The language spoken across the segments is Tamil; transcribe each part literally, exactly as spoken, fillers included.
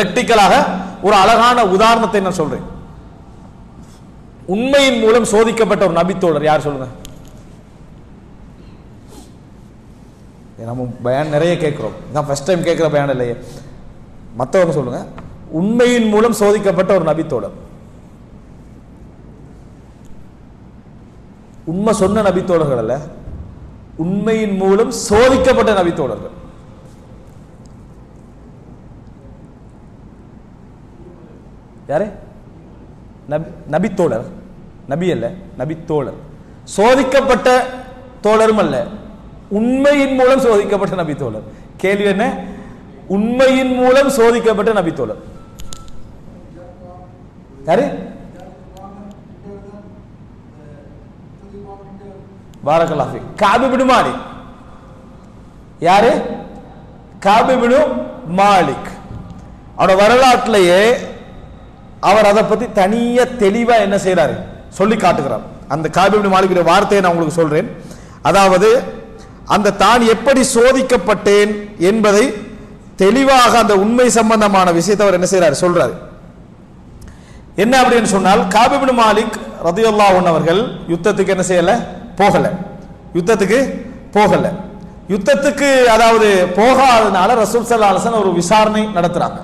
பிராக்டிகலாக ஒரு அழகான உதாரணத்தை நான் சொல்றேன். உண்மையின் மூலம் சோதிக்கப்பட்ட ஒரு நபித்தோழர் யார் சொல்லுங்க? நம்ம பயான் நிறைய கேட்கிறோம், இதான் ஃபர்ஸ்ட் டைம் கேட்கிற பயான் இல்லையே. மற்றவங்க சொல்லுங்க, உண்மையின் மூலம் சோதிக்கப்பட்ட ஒரு நபித்தோழர், உண்மை சொன்ன நபித்தோழர்கள் அல்ல, உண்மையின் மூலம் சோதிக்கப்பட்ட நபித்தோழர்கள். யாரு? நபித்தோழர், நபி அல்ல, நபித்தோழர். சோதிக்கப்பட்ட தோழரும் அல்ல, உண்மையின் மூலம் சோதிக்கப்பட்ட நபித்தோழர். கேள்வி என்ன? உண்மையின் மூலம் சோதிக்கப்பட்ட நபித்தோழர் யாரு? பாரக்கல்லாஹு ஃபீக். Ka'b ibn Malik. யாரு? Ka'b ibn Malik. அவரோட வரலாற்றிலேயே அவர் அதை பத்தி தனியா தெளிவா என்ன செய்யறாரு சொல்லி காட்டுகிறார். அந்த கஅப் இப்னு மாலிக்குடைய வார்த்தையை நான் உங்களுக்கு சொல்றேன். அதாவது அந்த தான் எப்படி சோதிக்கப்பட்டேன் என்பதை தெளிவாக அந்த உண்மை சம்பந்தமான விஷயத்தை அவர் என்ன செய்யறாரு சொல்றாரு. என்ன அப்படின்னு சொன்னால், கஅப் இப்னு மாலிக் ரலியல்லாஹு அன்ஹு அவர்கள் யுத்தத்துக்கு என்ன செய்யல போகல, யுத்தத்துக்கு போகல. யுத்தத்துக்கு அதாவது போகாதனால ரசூல் ஸல்லல்லாஹு அலைஹி வஸல்லம் ஒரு விசாரணை நடத்துறாங்க.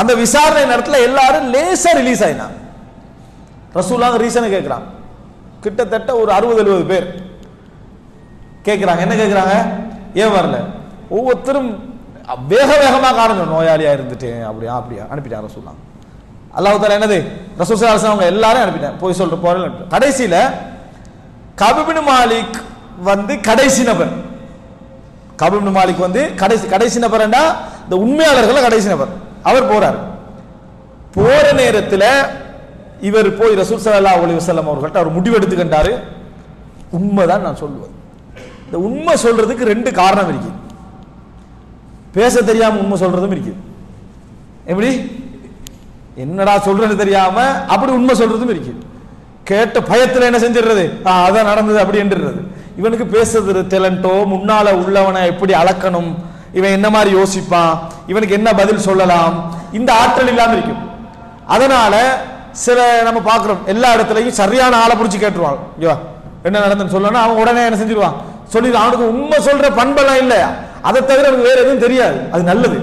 அந்த விசாரணை நடத்தல எல்லாரும் லேசா ரிலீஸ் ஆயினாங்க. ரசூலுல்லாஹ் ரீசன் கேட்கிறாங்க. கிட்டத்தட்ட ஒரு அறுபது எழுபது பேர் கேட்கிறாங்க. என்ன கேட்கிறாங்க? ஏன் வரல? ஒவ்வொருத்தரும் வேக வேகமாக காரணம், நோயாளியா இருந்துட்டேன், அப்படியா அப்படியா அனுப்பிட்டாங்க ரசூலுல்லாஹ். அல்லாஹ் தஆலா என்னது ரசூல் ஸல்லல்லாஹு அலைஹி வஸல்லம் அவங்க எல்லாரும் அனுப்பிட்டாங்க. போய் சொல்ற போறல. கடைசியில கஅப் இப்னு மாலிக் வந்து கடைசி நபர். கஅப் இப்னு மாலிக் வந்து கடைசி கடைசி நபர்னா இந்த உண்மையாளர்கள் கடைசி நபர். அவர் போறார். போற நேரத்தில் இவர் போய் ரசூல் ஸல்லல்லாஹு அலைஹி வஸல்லம் அவர்கள்ட்ட அவர் முடிவெடுத்துக்கிட்டாரு, உண்மைதான் நான் சொல்லுவேன். இந்த உண்மை சொல்றதுக்கு ரெண்டு காரணம் இருக்கு. பேச தெரியாம உண்மை சொல்றதும் இருக்கு. எப்படி என்னடா சொல்றது தெரியாம அப்படி உண்மை சொல்றதும் இருக்கு. கேட்ட பயத்தில் என்ன செஞ்சிடுறது, அதான் நடந்தது அப்படி என்றது. இவனுக்கு பேசுறது டேலண்டோ, முன்னால உள்ளவனை எப்படி அளக்கணும், இவன் என்ன மாதிரி யோசிப்பான், இவனுக்கு என்ன பதில் சொல்லலாம், இந்த ஆற்றல் இல்லாமல் இருக்கும். அதனால சில நம்ம பார்க்குறோம் எல்லா இடத்துலையும் சரியான ஆளை பிடிச்சி கேட்டுருவான். ஐயோ என்ன நடந்துன்னு சொல்லணும், அவன் உடனே என்ன செஞ்சிருவான் சொல்லிடுவான். அவனுக்கு உண்மை சொல்ற பண்பெல்லாம் இல்லை, அதை தவிர அவனுக்கு வேற எதுவும் தெரியாது. அது நல்லது,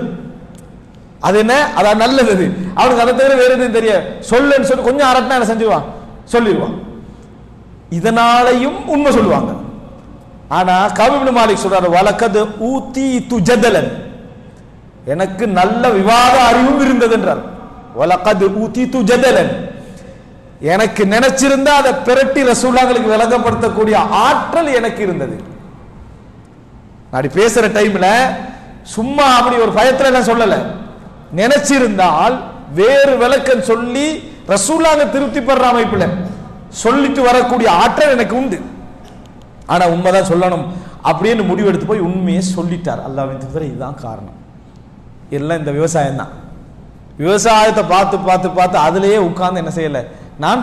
அது என்ன அதான் நல்லது. அவனுக்கு அதை தவிர வேற எதுவும் தெரியாது. சொல்லுன்னு சொல்லி கொஞ்சம் அரட்டினா என்ன செஞ்சிருவான் சொல்லிடுவான். இதனாலையும் உண்மை சொல்லுவாங்க. ஆனா கஅப் இப்னு மாலிக் சொல்றாரு, வலக்கத் ஊதீது ஜதலன், எனக்கு நல்ல விவாத அறிவும் இருந்தது என்றார். வலக்கத் ஊதீது ஜதலன், எனக்கு நினைச்சிருந்தா அதை பெரட்டி ரசூலுல்லாஹ்வுக்கு விளங்கப்படுத்தக்கூடிய ஆற்றல் எனக்கு இருந்தது. அப்படி பேசுற டைம்ல சும்மா அப்படி ஒரு பயத்துல நான் சொல்லல, நினைச்சிருந்தால் வேறு விளக்கம் சொல்லி ரசூலுல்லாஹ் திருப்தி பெற அமைப்பில் சொல்லிட்டு வரக்கூடிய ஆற்றல் எனக்கு உண்டு. ஆனா உண்மைதான் சொல்லணும் அப்படின்னு முடிவெடுத்து போய் உண்மையை சொல்லிட்டார். அல்லாஹ்வின் திருப்தி இதுதான் காரணம். எல்லாம் இந்த விவசாயம் தான். விவசாயத்தை பார்த்து பார்த்து பார்த்து அதுலேயே உட்கார்ந்து என்ன செய்யல, நான்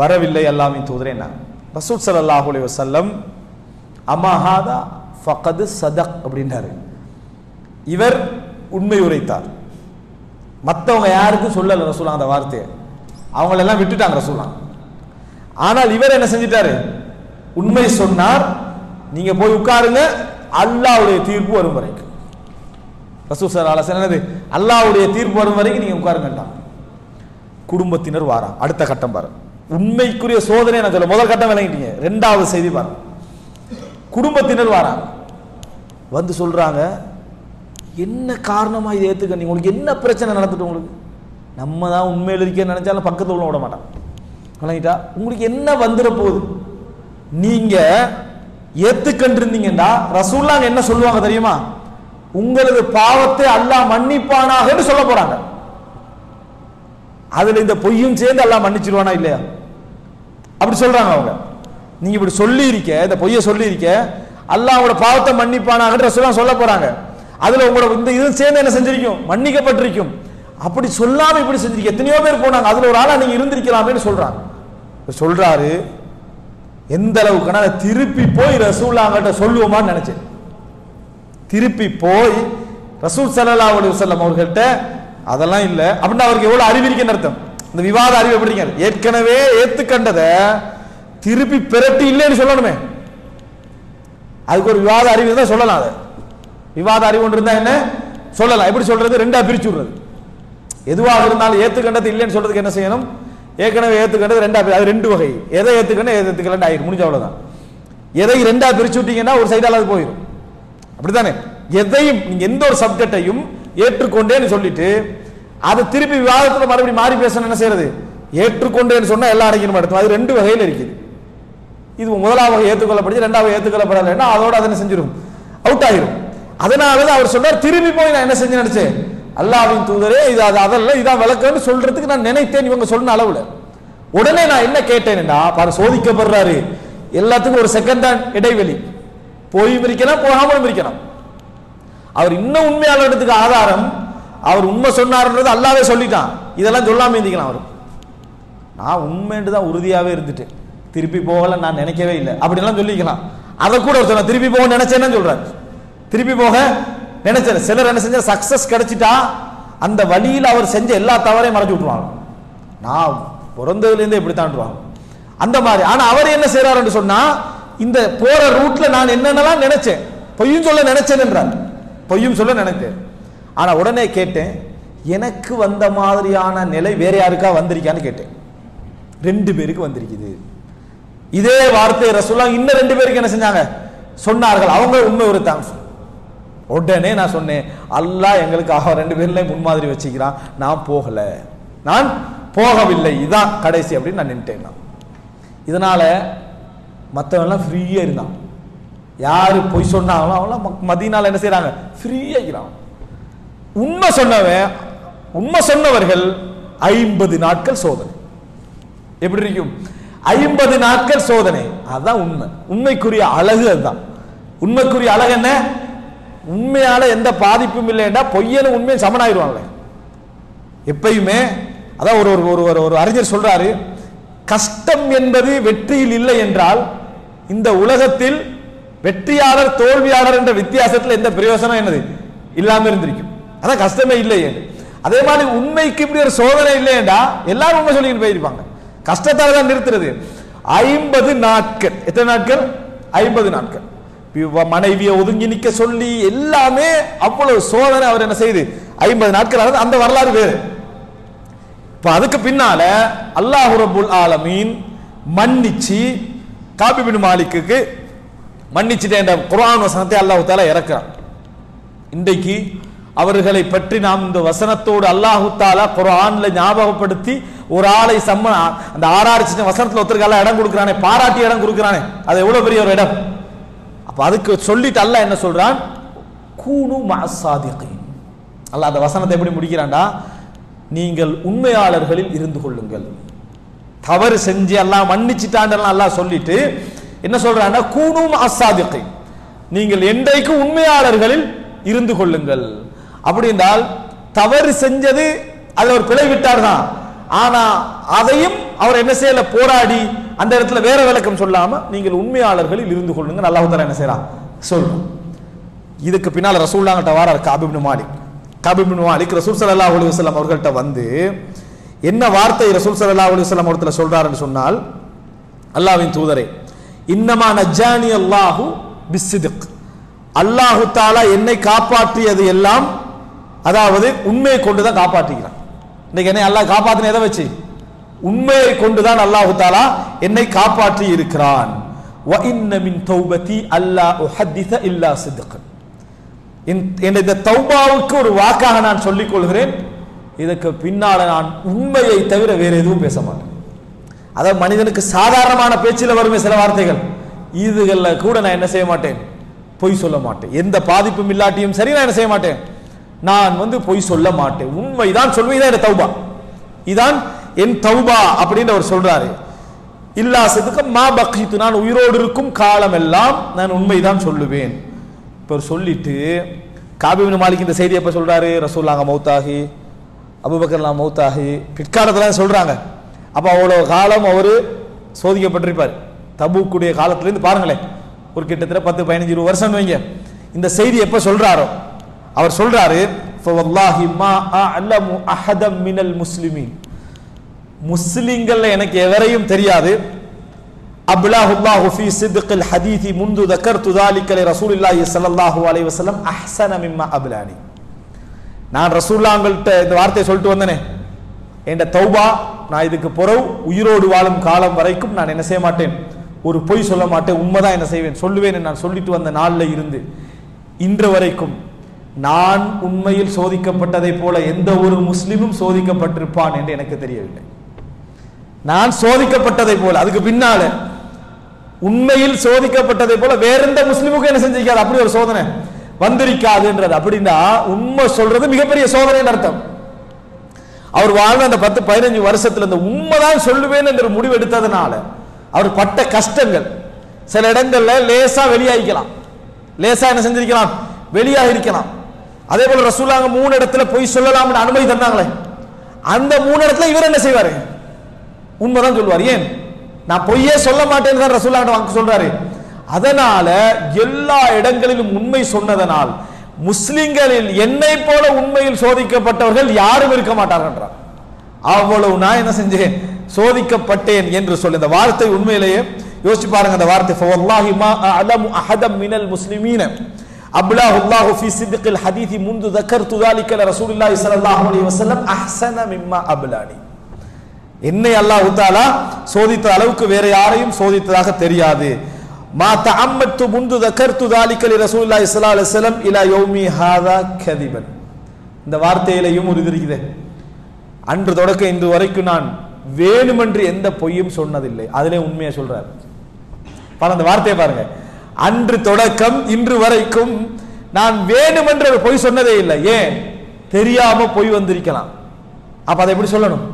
வரவில்லை அல்லாஹ்வின் தூதரே. நான் ரசூல் ஸல்லல்லாஹு அலைஹி வஸல்லம் அமஹாதா ஃபகத் சதக் அப்படின்றாரு. இவர் உண்மை உரைத்தார். மற்றவங்க யாருக்கும் சொல்லல ரசூல் அந்த வார்த்தையை. அவங்களெல்லாம் விட்டுட்டாங்க ரசூலுல்லாஹ். ஆனால் இவர் என்ன செஞ்சிட்டாரு, உண்மை சொன்னார். நீங்க போய் உட்காருங்க, அல்லாஹ்வுடைய தீர்ப்பு வரும் வரைக்கும். ரசூல் ஸல்லல்லாஹு அலைஹி வஸல்லம் அல்லாஹ்வுடைய தீர்ப்பு வரும் வரைக்கும் நீங்க உட்காருங்க. குடும்பத்தினர் வாரா. அடுத்த கட்டம் பாரு, உண்மைக்குரிய சோதனை. நான் சொல்ல முதல் கட்டம் விளங்கிட்டீங்க. ரெண்டாவது செய்தி பாரு, குடும்பத்தினர் வாரா. வந்து சொல்றாங்க, என்ன காரணமா இதை ஏத்துக்க, நீங்க உங்களுக்கு என்ன பிரச்சனை நடந்துட்டு, உங்களுக்கு நம்ம தான் உண்மையில் இருக்கேன்னு நினைச்சாலும் பக்கத்தில் உள்ள விட மாட்டான். விளங்கிட்டா? உங்களுக்கு என்ன வந்துட போகுது, நீங்க ஏத்துக்கிட்டிருந்தீங்கன்னா ரசூலுல்லாஹ் என்ன சொல்லுவாங்க தெரியுமா, உங்களது பாவத்தை அல்லாஹ் மன்னிப்பானாக சொல்ல போறாங்க. அதுல இந்த பொய்யும் சேர்ந்து அல்லாஹ் மன்னிச்சிருவானா இல்லையா அப்படி சொல்றாங்க அவங்க. நீங்க இப்படி சொல்லி இருக்க, இந்த பொய்ய சொல்லி இருக்க, அல்லாஹ்வோட பாவத்தை மன்னிப்பானாக ரசூலுல்லாஹ் சொல்ல போறாங்க. அதுல உங்களோட இந்த இதுவும் சேர்ந்து என்ன செஞ்சிருக்கும், மன்னிக்கப்பட்டிருக்கும். அப்படி சொல்லாம இப்படி செஞ்சிருக்க, எத்தனையோ பேர் போனாங்க, அதுல ஒரு ஆளா நீங்க இருந்திருக்கலாமேன்னு சொல்றாங்க. சொல்றாரு, எந்த அளவுக்குனா திருப்பி போய் ரசூலுல்லாஹ் கிட்ட சொல்லுவோமான்னு நினைச்சேன். திருப்பி போய் ரசூல் ஸல்லல்லாஹு அலைஹி வஸல்லம் அவர்கள்ட்ட அதெல்லாம் இல்ல அப்படினா அவருக்கு எவ்வளவு அறிவு இருக்குன்னு அர்த்தம். இந்த விவாத அறிவு எப்படிங்க? ஏற்கனவே ஏத்துக்கண்டத திருப்பி பெறட்டி இல்லைன்னு சொல்லணுமே. அதுக்கு ஒரு விவாத அறிவு இருந்தா சொல்லலாம். அது விவாத அறிவு ஒன்று இருந்தா என்ன சொல்லலாம். எப்படி சொல்றது? ரெண்டா பிரிச்சு விடுறது. எதுவாக இருந்தாலும் ஏத்துக்கண்டது இல்லைன்னு சொல்றதுக்கு என்ன செய்யணும்? ஏற்கனவே ஏத்துக்கண்டது ரெண்டா, அது ரெண்டு வகை. எதை ஏத்துக்கணும் எதை ஏத்துக்கலன்னு ஆயிருக்கு, முடிஞ்ச அவ்வளவுதான். எதை ரெண்டா பிரிச்சு விட்டீங்கன்னா ஒரு சைடால அது போயிடும். அப்படித்தானே? எதையும் நீங்க எந்த ஒரு சப்ஜெக்டையும் ஏற்றுக்கொண்டேன்னு சொல்லிட்டு அது திருப்பி விவாதத்துல மறுபடியும் மாறி பேசணும். என்ன செய்யறது? ஏற்றுக்கொண்டேன்னு சொன்னா எல்லா அடங்கிடும் அடுத்து. அது ரெண்டு வகையில் இருக்குது. இது முதலாவது ஏற்றுக்கொள்ளப்படுச்சு, ரெண்டாவது ஏற்றுக்கொள்ளப்படலைன்னா அதோட அதை செஞ்சிடும், அவுட் ஆகிடும். அதனாலதான் அவர் சொன்னார், திரும்பி போய் நான் என்ன செஞ்சு நினைச்சேன், அல்லாஹ்வின் தூதரே இது அது அதல்ல இதான் விளக்கம்னு சொல்றதுக்கு நான் நினைத்தேன். இவங்க சொன்ன அளவுல உடனே நான் என்ன கேட்டேன்னா, பாரு சோதிக்கப்படுறாரு, எல்லாத்துக்கும் ஒரு செகண்ட் தான் இடைவெளி, போய் பிரிக்கலாம் போகாமலும் பிரிக்கலாம். அவர் இன்னும் உண்மையாளத்துக்கு ஆதாரம், அவர் உண்மை சொன்னார்ன்றது அல்லாஹ்வே சொல்லிட்டான், இதெல்லாம் சொல்லாம இருந்திக்கலாம். அவர் நான் உண்மைன்னு தான் உறுதியாவே இருந்துட்டு திருப்பி போகல நான் நினைக்கவே இல்லை அப்படின்லாம் சொல்லிக்கலாம். அதை கூட ஒரு சொன்ன திருப்பி போக நினைச்சேன்னு சொல்றாரு. திருப்பி போக நினைச்சேன். சிலர் என்ன செஞ்ச, சக்சஸ் கிடைச்சிட்டா அந்த வழியில் அவர் செஞ்ச எல்லா தவறையும் மறைச்சு விட்டுருவாங்க. நான் பிறந்ததுலேருந்தே இப்படித்தான் அந்த மாதிரி. ஆனா அவர் என்ன செய்யறாருன்னு சொன்னா, இந்த போற ரூட்ல நான் என்னென்னலாம் நினைச்சேன், பொய்யும் சொல்ல நினைச்சேன் என்றார். பொய்யும் சொல்ல நினைத்தேன். ஆனா உடனே கேட்டேன், எனக்கு வந்த மாதிரியான நிலை வேற யாருக்கா வந்திருக்கான்னு கேட்டேன். ரெண்டு பேருக்கு வந்திருக்குது. இதே வார்த்தை ரசூலுல்லாஹ் இன்னும் ரெண்டு பேருக்கு என்ன செஞ்சாங்க சொன்னார்கள். அவங்க உண்மை ஒரு தாங்க. உடனே நான் சொன்னேன், அல்லாஹ் எங்களுக்கு ஆக ரெண்டு பேர்ல முன்மாதிரி வச்சுக்கிறான், நான் போகல, நான் போகவில்லை, இதான் கடைசி அப்படின்னு நான் நின்ட்டேன். நான் இதனால மற்றவெல்லாம் ஃப்ரீயா இருந்தான். யாரு பொய் சொன்னாங்களோ அவங்களாம் மதீனால என்ன செய்யறாங்க, ஃப்ரீயாகிறான். உண்மை சொன்னவன் உண்மை சொன்னவர்கள் ஐம்பது நாட்கள் சோதனை. எப்படி இருக்கும்? ஐம்பது நாட்கள் சோதனை. அதான் உண்மை. உண்மைக்குரிய அழகு அதுதான். உண்மைக்குரிய அழகு என்ன? உண்மையால எந்த பாதிப்பும் இல்லைன்னா பொய்யனும் உண்மையும் சமனாயிருவாங்களே எப்பயுமே. அதான் ஒரு ஒரு ஒரு அறிஞர் சொல்றாரு, கஷ்டம் என்பது வெற்றியில் இல்லை என்றால் இந்த உலகத்தில் வெற்றியாளர் தோல்வியாளர் என்ற வித்தியாசத்தில் எந்த பிரயோசனம் என்னது இல்லாம இருந்திருக்கும். அதான் கஷ்டமே இல்லை. அதே மாதிரி உண்மைக்கு இப்படி ஒரு சோதனை இல்லையா எல்லாரும் உண்மை சொல்லிட்டு போயிருப்பாங்க. கஷ்டத்தால் தான் நிறுத்துறது. ஐம்பது நாட்கள். எத்தனை நாட்கள்? ஐம்பது நாட்கள். மனைவியை ஒதுங்கி நிக்க சொல்லி எல்லாமே அவ்வளவு சோதனை. அவர் என்ன செய்து ஐம்பது நாட்கள். அந்த வரலாறு வேறு. இப்ப அதுக்கு பின்னால அல்லாஹ் ரப்புல் ஆலமீன் மன்னிச்சு காபி பின் மாலிக்கு மன்னிச்சுட்டேன் குர்ஆன் வசனத்தை அல்லாஹ் தஆலா இறக்குறான். இன்றைக்கு அவர்களை பற்றி நாம் இந்த வசனத்தோடு அல்லாஹ் தஆலா குர்ஆன்ல ஞாபகப்படுத்தி ஒரு ஆளை சம்ம அந்த ஆராய்ச்சி வசனத்துல ஒருத்தருக்கு இடம் கொடுக்கிறானே, பாராட்டி இடம் கொடுக்கிறானே, அது எவ்வளவு பெரிய ஒரு இடம். அப்ப அதுக்கு சொல்லிட்டு அல்லாஹ் என்ன சொல்றான், கூனு மஅஸ்ஸாதிகீன். அல்லாஹ் அந்த வசனத்தை எப்படி முடிக்கிறான்டா, நீங்கள் உண்மையாளர்களில் இருந்து கொள்ளுங்கள். தவறு செஞ்சு அல்லாஹ் மன்னிச்சுட்டாண்டெல்லாம் அல்லாஹ் சொல்லிட்டு என்ன சொல்றான்னா, கூனு மஅஸ்ஸாதிகீன், நீங்கள் என்றைக்கும் உண்மையாளர்களில் இருந்து கொள்ளுங்கள். அப்படி என்றால் தவறு செஞ்சது அதுல ஒரு பிழை விட்டார் தான். ஆனா அதையும் அவர் என்ன செய்யல, போராடி அந்த இடத்துல வேற விளக்கம் சொல்லாம நீங்கள் உண்மையாளர்களில் இருந்து கொள்ளுங்கள் அல்லாஹ் தஆலா என்ன செய்யறான் சொல்றான். இதுக்கு பின்னால் ரசூலுல்லாஹ் கிட்ட வாரார் காபி இப்னு மாலிக். காபி இப்னு மாலிக் ரசூல் ஸல்லல்லாஹு அலைஹி வஸல்லம் அவர்கள்ட்ட வந்து என்ன வார்த்தை ரசூல் ஸல்லல்லாஹு அலைஹி வஸல்லம் அவர்கள்ட்ட சொல்றாருன்னு சொன்னால், அல்லாஹ்வின் தூதரே, இன்னமா நஜ்ஜானி அல்லாஹு பிஸ்ஸித்க், அல்லாஹு தஆலா என்னை காப்பாற்றியது எல்லாம் அதாவது உண்மையை கொண்டுதான் காப்பாற்றுகிறான். இன்னைக்கு என்ன அல்லாஹ் காப்பாத்தின எதை வச்சு? உண்மையை கொண்டுதான் அல்லாஹு தஆலா என்னை காப்பாற்றி இருக்கிறான். வ இன்ன மின் தௌபதி அல்லா உஹதிஸ இல்லா சித்கன், என் இந்த தௌபாவுக்கு ஒரு வாக்காக நான் சொல்லிக் கொள்கிறேன், இதற்கு பின்னால நான் உண்மையை தவிர வேற எதுவும் பேச மாட்டேன். அதாவது மனிதனுக்கு சாதாரணமான பேச்சில் வருமே சில வார்த்தைகள், இதுகள்ல கூட நான் என்ன செய்ய மாட்டேன், பொய் சொல்ல மாட்டேன். எந்த பாதிப்பும் இல்லாட்டியும் சரி நான் என்ன செய்ய மாட்டேன், நான் வந்து பொய் சொல்ல மாட்டேன், உண்மைதான் சொல்வேன். இதான் என் தௌபா, இதான் என் தௌபா அப்படின்னு அவர் சொல்றாரு. இல்லா சிதுக்கு மா பக்ஷித்து, நான் உயிரோடு இருக்கும் காலம் எல்லாம் நான் உண்மைதான் சொல்லுவேன். இப்போ சொல்லிட்டு காபி இப்னு மாலிக் இந்த செய்தி எப்ப சொல்றாரு, ரசூலுல்லாஹ் மௌத்தாகி அபூபக்கர்லாம் மௌத்தாகி பிற்காலத்தில் சொல்றாங்க. அப்போ அவ்வளோ காலம் அவர் சோதிக்கப்பட்டிருப்பார். தபூக்குடைய காலத்திலேருந்து பாருங்களேன், ஒரு கிட்டத்தட்ட பத்து பதினஞ்சு இருபது வருஷம் வைங்க. இந்த செய்தி எப்போ சொல்றாரோ அவர் சொல்றாரு, فوالله ما أعلم أحدا من المسلمين مسلمين لأنك يغريهم ترياده أبلاه الله في صدق الحديث منذ ذكرت ذلك لرسول الله صلى الله عليه وسلم أحسن مما أبلاني نعم رسول الله أنت وارتي سولتو وندنه عند توبة نايدك برو ويرود والم كالم بريكم نان نسيم أتين ஒரு பொய் சொல்ல மாட்டேன் உண்மைதான் என்ன செய்வேன் சொல்லுவேன் நான் சொல்லிட்டு வந்த நாள்ல இருந்து இன்று வரைக்கும் நான் உண்மையில் சோதிக்கப்பட்டதை போல எந்த ஒரு முஸ்லிமும் சோதிக்கப்பட்டிருப்பான் என்று எனக்கு தெரியவில்லை நான் சோதிக்கப்பட்டதை போல அதுக்கு பின்னால உண்மையில் சோதிக்கப்பட்டதை போல வேற எந்த முஸ்லிமுக்கும் என்ன செஞ்சிக்காது அப்படி ஒரு சோதனை வந்திருக்காதுன்றது அப்படினா உண்மை சொல்றது மிகப்பெரிய சோதனைன்னு அர்த்தம் அவர் வாழ்ந்த அந்த பத்து பதினைந்து வருஷத்துல அந்த உண்மைதான் சொல்லுவேன் என்ற முடிவு எடுத்ததனால அவர் பட்ட கஷ்டங்கள் சில இடங்கள்ல லேசா வெளியாகிக்கலாம் லேசா என்ன செஞ்சிருக்கலாம் வெளியாக இருக்கலாம் அதே போல ரசூலுல்லாஹ் மூணு இடத்துல போய் சொல்லலாம்னு அனுமதி தந்தாங்களே அந்த மூணு இடத்துல இவர் என்ன செய்வாரு உண்மைதான் சொல்வார் ஏன் நான் பொய்யே சொல்ல மாட்டேன்னு தான் ரசூலுல்லாஹ் வாக்கு சொல்றாரு அதனால எல்லா இடங்களிலும் உண்மை சொன்னதனால் முஸ்லிம்களில் என்னை போல உண்மையில் சோதிக்கப்பட்டவர்கள் யாரும் இருக்க மாட்டார்கள் அவ்வளவு நான் என்ன செஞ்சேன் சோதிக்கப்பட்டேன் என்று சொல்லி இந்த வார்த்தை உண்மையிலேயே யோசிச்சு பாருங்க அந்த வார்த்தை ஃபவல்லாஹி மா அஅலமு அஹதம் மினல் முஸ்லிமீன அப்லாஹு அல்லாஹு ஃபீ சித்கில் ஹதீஸி முந்து ذكرت ذلك لرسولullah sallallahu alaihi wasallam அஹ்சன மிம்மா அப்லானி என்னை அல்லாஹ் தஆலா சோதித்த அளவுக்கு வேற யாரையும் சோதித்ததாக தெரியாது மா தஅம்மத்து முந்து ذكرت ذلك لرسولullah sallallahu alaihi wasallam الى يومي هذا كذبا இந்த வார்த்தையிலேயும் ஒரு இருக்குது அன்று தொடக்க இன்று வரைக்கும் நான் வேணுமென்று எந்த பொய்யும் சொன்னதில்லை அதிலே உண்மையை சொல்றார் பாருங்க அந்த வார்த்தையை பாருங்க அன்று தொடக்கம் இன்று வரைக்கும் நான் வேணுமென்று பொய் சொன்னதே இல்லை ஏன் தெரியாம பொய் வந்திருக்கலாம் அப்ப அதை எப்படி சொல்லணும்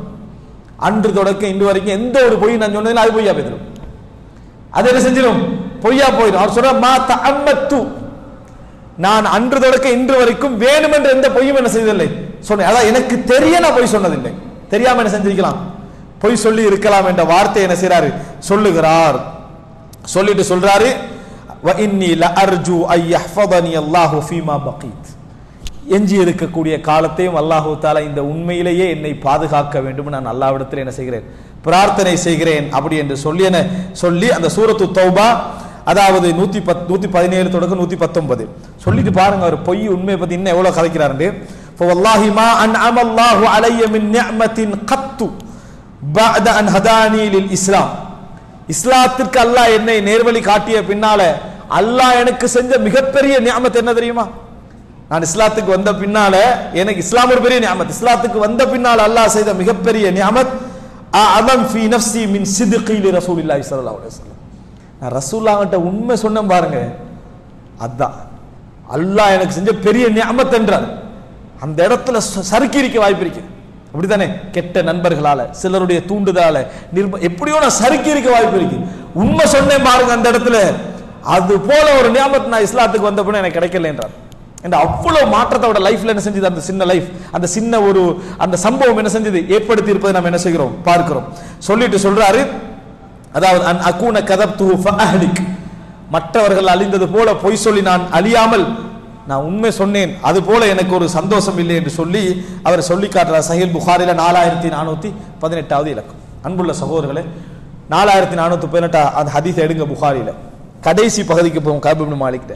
அன்று தொடக்கம் இன்று வரைக்கும் எந்த ஒரு பொய் நான் சொன்னதில்லை அது பொய்யா போயிடும் அது என்ன செஞ்சிடும் பொய்யா போயிடும் அவர் சொல்ற மா தஅம்மத்து நான் அன்று தொடக்கம் இன்று வரைக்கும் வேணுமென்று எந்த பொய்யும் என்ன செய்ததில்லை சொன்னேன் அதான் எனக்கு தெரிய நான் பொய் சொன்னதில்லை தெரியாம என்ன செஞ்சிருக்கலாம் பொய் சொல்லி இருக்கலாம் என்ற வார்த்தை என்ன செய்றாரு சொல்லுகிறார் சொல்லிட்டு சொல்றாரு வ இன்னி லா அர்ஜு அய்ஹ்ஃபதனி அல்லாஹு ஃபீமா பகீத் எஞ்சி இருக்கக்கூடிய காலத்தையும் அல்லாஹ் தஆலா இந்த உண்மையிலேயே என்னை பாதுகாக்க வேண்டும் நான் அல்லாஹ்விடத்தில் என்ன செய்கிறேன் பிரார்த்தனை செய்கிறேன் அப்படி என்று சொல்லி என்ன சொல்லி அந்த சூரத்து தௌபா அதாவது நூற்று பதினேழு தொடக்கம் நூற்று பத்தொன்பது சொல்லிட்டு பாருங்க அவர் பொய் உண்மையை பத்தி இன்னும் எவ்வளவு கதைக்கிறாரு ஃபவல்லாஹி மா அன்அம அல்லாஹு அலைய மின் நிஅமத்தின் கத்து بعد ان هداني للاسلام இஸ்லாத்திற்கு அல்லாஹ் என்னை நேர்வழி காட்டிய பின்னால அல்லாஹ் எனக்கு செஞ்ச மிகப்பெரிய நிஅமத் என்ன தெரியுமா நான் இஸ்லாத்துக்கு வந்த பின்னால எனக்கு இஸ்லாம் ஒரு பெரிய நிஅமத் இஸ்லாத்துக்கு வந்த பின்னால அல்லாஹ் செய்த மிகப்பெரிய நிஅமத் அஅதம் في نفسي من صدقي لرسول الله صلى الله عليه وسلم நான் ரசூலுல்லாஹ்ட்ட உண்மை சொன்னேன் பாருங்க அதான் அல்லாஹ் எனக்கு செஞ்ச பெரிய நிஅமத் என்றார் அந்த இடத்துல சறுக்கி இருக்க வாய்ப்பு இருக்கு அப்படிதானே கெட்ட நண்பர்களால சிலருடைய தூண்டுதலால எப்படியோ நான் சறுக்கி இருக்க வாய்ப்பு இருக்கு உண்மை சொன்னேன் பாருங்க அந்த இடத்துல அது போல ஒரு நியாமத் நான் இஸ்லாத்துக்கு வந்த பின்ன எனக்கு கிடைக்கல என்றார் இந்த அவ்வளவு மாற்றத்தை அவட லைஃப்ல என்ன செஞ்சது அந்த சின்ன லைஃப் அந்த சின்ன ஒரு அந்த சம்பவம் என்ன செஞ்சது ஏற்படுத்தி இருப்பதை நாம் என்ன செய்கிறோம் பார்க்கிறோம் சொல்லிட்டு சொல்றாரு அதாவது அன் அகூன கதப்து ஃபஹலிக் மற்றவர்கள் அழிந்தது போல பொய் சொல்லி நான் அழியாமல் நான் உண்மை சொன்னேன் அது போல எனக்கு ஒரு சந்தோஷம் இல்லை என்று சொல்லி அவர் சொல்லி காட்டுறார் சஹீஹ் புகாரில நாலாயிரத்தி நானூத்தி பதினெட்டாவது இலக்கம் அன்புள்ள சகோதரர்களே நாலாயிரத்தி நானூத்தி பதினெட்டா அந்த ஹதீஸ் எடுங்க புகாரில கடைசி பகுதிக்கு போவோம் காபி இப்னு மாலிக்கிட்ட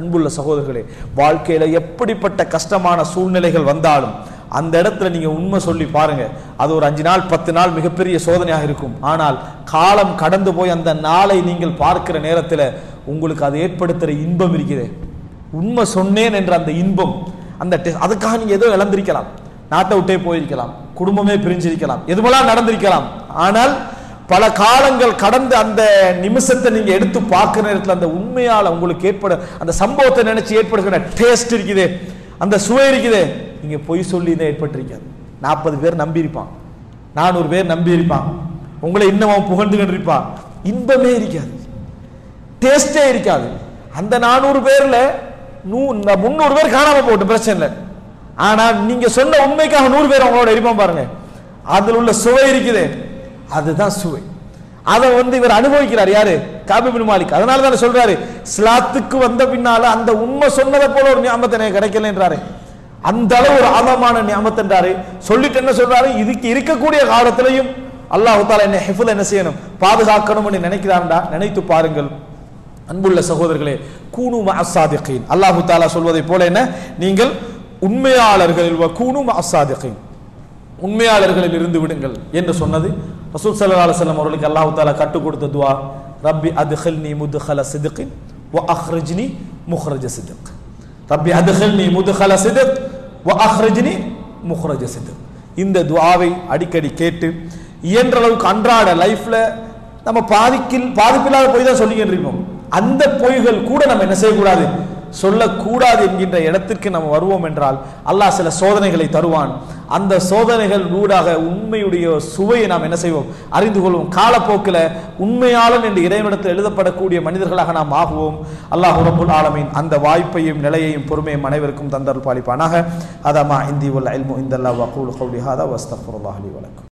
அன்புள்ள சகோதரர்களே வாழ்க்கையில எப்படிப்பட்ட கஷ்டமான சூழ்நிலைகள் வந்தாலும் அந்த இடத்துல நீங்க உண்மை சொல்லி பாருங்க அது ஒரு அஞ்சு நாள் பத்து நாள் மிகப்பெரிய சோதனையாக இருக்கும் ஆனால் காலம் கடந்து போய் அந்த நாளை நீங்கள் பார்க்கிற நேரத்தில் உங்களுக்கு அது ஏற்படுத்துற இன்பம் இருக்குது உண்மை சொன்னேன் என்ற அந்த இன்பம் அந்த அதுக்காக நீங்க ஏதோ இழந்திருக்கலாம் நாட்டை விட்டே போயிருக்கலாம் குடும்பமே பிரிஞ்சிருக்கலாம் எதுவெல்லாம் நடந்திருக்கலாம் ஆனால் பல காலங்கள் கடந்து அந்த நிமிஷத்தை நீங்க எடுத்து பார்க்கிற நேரத்தில் அந்த உண்மையால உங்களுக்கு ஏற்பட அந்த சம்பவத்தை நினைச்சு ஏற்படுகிற டேஸ்ட் இருக்குது அந்த சுவை இருக்குது நீங்க போய் சொல்லி இதை ஏற்பட்டிருக்காது. நாற்பது பேர் நம்பியிருப்பான், நானூறு பேர் நம்பியிருப்பான், உங்களை இன்னும் அவன் புகழ்ந்து கண்டிருப்பான். இன்பமே இருக்காது, டேஸ்டே இருக்காது. அந்த நானூறு பேர்ல நூ முந்நூறு பேர் காணாம போட்டு பிரச்சனை இல்லை, ஆனா நீங்க சொன்ன உண்மைக்காக நூறு பேர் அவங்களோட இருப்பான் பாருங்க, அதில் உள்ள சுவை இருக்குது, அதுதான் சுவை. அதை வந்து இவர் அனுபவிக்கிறார். யாரு? காபிப் இப்னு மாலிக். அதனால தானே சொல்றாரு, ஸ்லாத்துக்கு வந்த பின்னால அந்த உண்மை சொன்னதை போல ஒரு நியாமத்தை கிடைக்கல என்றாரு. அந்த அளவு ஒரு ஆழமான நியாமத் என்றாரு. சொல்லிட்டு என்ன சொல்றாரு, இதுக்கு இருக்கக்கூடிய காலத்திலையும் அல்லாஹ் தஆலா என்னை ஹிஃப்ல என்ன செய்யணும், பாதுகாக்கணும்னு நினைக்கிறான்டா. நினைத்து பாருங்கள் அன்புள்ள சகோதரர்களே, கூனு மஅஸ் சாதிகீன். அல்லாஹ் தஆலா சொல்வதை போல என்ன, நீங்கள் உண்மையாளர்களில் கூனு மஅஸ் சாதிகீன், உண்மையாளர்களில் இருந்து விடுங்கள் என்று சொன்னது ரசூல் ஸல்லல்லாஹு அலைஹி வஸல்லம் அவர்களுக்கு அல்லாஹ் தஆலா கற்றுக் கொடுத்த துஆ, ரப்பி அத்கில்னி முத்கல சித்கின் வ அக்ரிஜ்னி முக்ரஜ சித்க். ரப்பி அத்கில்னி முத்கல சித்க் வ அக்ரிஜ்னி முக்ரஜ சித்க். இந்த துஆவை அடிக்கடி கேட்டு இயன்ற அளவுக்கு அன்றாட லைஃப்ல நம்ம பாதிக்கில் பாதிப்பில்லாத பொய் தான் சொல்லிக்கிட்டு இருக்கோம். அந்த பொய்கள் கூட நம்ம என்ன செய்யக்கூடாது, சொல்லக்கூடாது என்கின்ற இடத்திற்கு நம்ம வருவோம் என்றால் அல்லாஹ் சில சோதனைகளை தருவான். அந்த சோதனைகள் ஊடாக உண்மையுடைய சுவையை நாம் என்ன செய்வோம், அறிந்து கொள்வோம். காலப்போக்கில் உண்மையாளன் என்று இறைவனிடத்தில் எழுதப்படக்கூடிய மனிதர்களாக நாம் ஆகுவோம். அல்லாஹ் ரப்புல் ஆலமீன் அந்த வாய்ப்பையும் நிலையையும் பொறுமையும் அனைவருக்கும் தந்தருள் பாலிப்பானாக. அதமா இந்தி உல் இல்மு இந்தல்லாஹ் வகூல் கௌலி ஹாதா வஸ்தக்ஃபிருல்லாஹ் லி வலக்கும்.